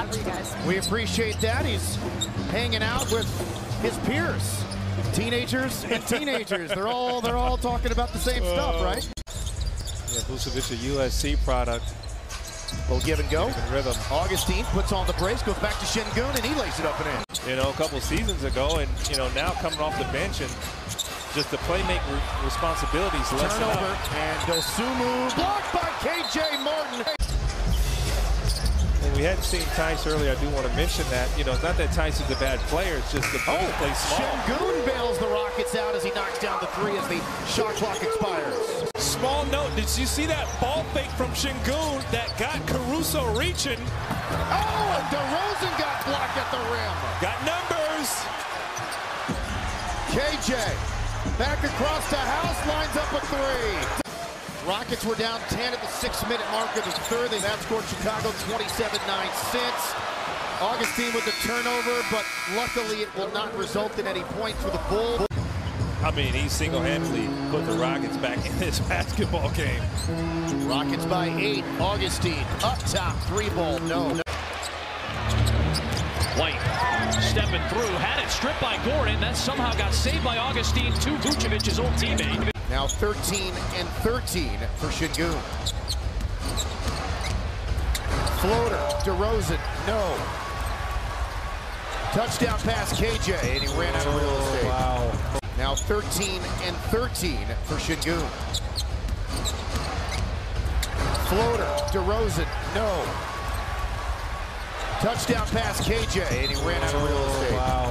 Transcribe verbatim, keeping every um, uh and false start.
lot for you guys. We appreciate that. He's hanging out with his peers. Teenagers and teenagers. They're all they're all talking about the same uh, stuff, right? Yeah, Vučević, a U S C product. Well, give and go. And rhythm. Augustin puts on the brace, goes back to Şengün, and he lays it up and in. You know, a couple seasons ago, and you know, now coming off the bench and just the playmaking responsibilities less. Turnover up. And Dosumu blocked by K J Martin. And we hadn't seen Tyce earlier. I do want to mention that. You know, it's not that Tyce is a bad player. It's just the ball oh, plays small. Şengün bails the Rockets out as he knocks down the three as the shot clock expires. Small note, did you see that ball fake from Şengün that got Caruso reaching? Oh, and DeRozan got blocked at the rim. Got numbers. K J, back across the house, lines up a three. Rockets were down ten at the six-minute mark of the third. They've outscored Chicago twenty-seven nine since. Augustin with the turnover, but luckily it will not result in any points for the Bulls. I mean, he single-handedly put the Rockets back in this basketball game. Rockets by eight. Augustin up top. Three ball. No. White stepping through. Had it stripped by Gordon. That somehow got saved by Augustin to Vučević, his old teammate. Now thirteen and thirteen for Şengün. Floater. DeRozan. No. Touchdown pass K J. And he ran out of real estate. Wow. Now thirteen and thirteen for Şengün. Floater, DeRozan, no. Touchdown pass K J, and he ran out of real estate. Wow.